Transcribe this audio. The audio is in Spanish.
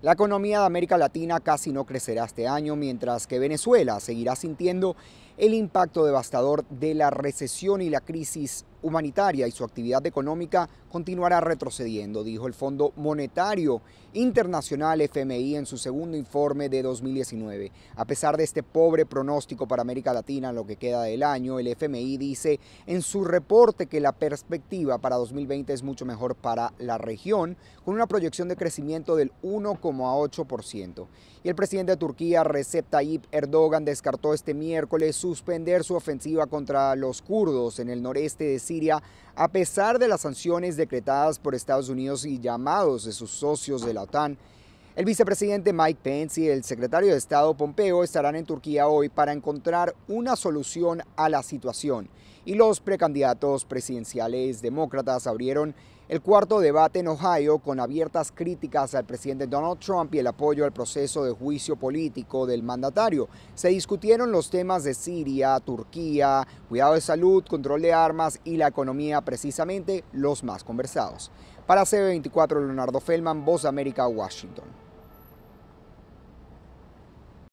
La economía de América Latina casi no crecerá este año, mientras que Venezuela seguirá sintiendo el impacto devastador de la recesión y la crisis humanitaria, y su actividad económica continuará retrocediendo, dijo el Fondo Monetario Internacional FMI en su segundo informe de 2019. A pesar de este pobre pronóstico para América Latina en lo que queda del año, el FMI dice en su reporte que la perspectiva para 2020 es mucho mejor para la región, con una proyección de crecimiento del 1,8%. Y el presidente de Turquía, Recep Tayyip Erdogan, descartó este miércoles suspender su ofensiva contra los kurdos en el noreste de Siria, a pesar de las sanciones decretadas por Estados Unidos y llamados de sus socios de la OTAN. El vicepresidente Mike Pence y el secretario de Estado Pompeo estarán en Turquía hoy para encontrar una solución a la situación. Y los precandidatos presidenciales demócratas abrieron el cuarto debate en Ohio con abiertas críticas al presidente Donald Trump y el apoyo al proceso de juicio político del mandatario. Se discutieron los temas de Siria, Turquía, cuidado de salud, control de armas y la economía, precisamente los más conversados. Para CB24, Leonardo Feldman, Voz de América, Washington.